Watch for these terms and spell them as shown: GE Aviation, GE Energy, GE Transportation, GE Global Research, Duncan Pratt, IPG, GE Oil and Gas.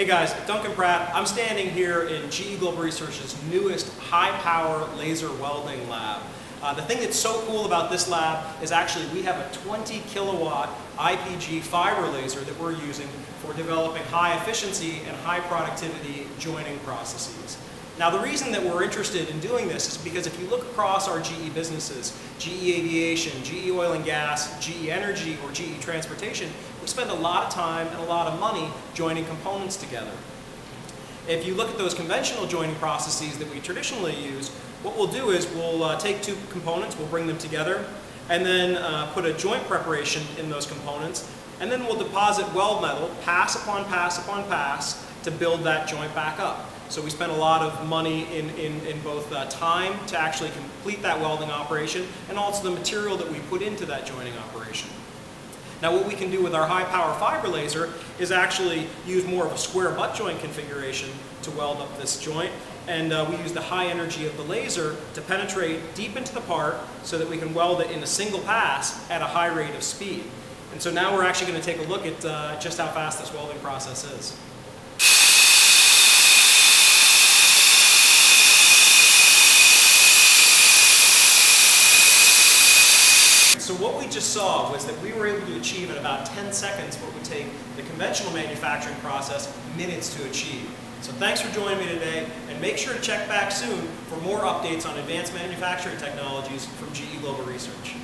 Hey guys, Duncan Pratt. I'm standing here in GE Global Research's newest high-power laser welding lab. The thing that's so cool about this lab is actually we have a 20-kilowatt IPG fiber laser that we're using for developing high-efficiency and high-productivity joining processes. Now, the reason that we're interested in doing this is because if you look across our GE businesses, GE Aviation, GE Oil and Gas, GE Energy, or GE Transportation, we spend a lot of time and a lot of money joining components together. If you look at those conventional joining processes that we traditionally use, what we'll do is we'll take two components, we'll bring them together, and then put a joint preparation in those components, and then we'll deposit weld metal, pass upon pass upon pass, to build that joint back up. So we spent a lot of money in both time to actually complete that welding operation and also the material that we put into that joining operation. Now what we can do with our high power fiber laser is actually use more of a square butt joint configuration to weld up this joint, and we use the high energy of the laser to penetrate deep into the part so that we can weld it in a single pass at a high rate of speed. And so now we're actually going to take a look at just how fast this welding process is. So what we just saw was that we were able to achieve in about 10 seconds what would take the conventional manufacturing process minutes to achieve. So thanks for joining me today, and make sure to check back soon for more updates on advanced manufacturing technologies from GE Global Research.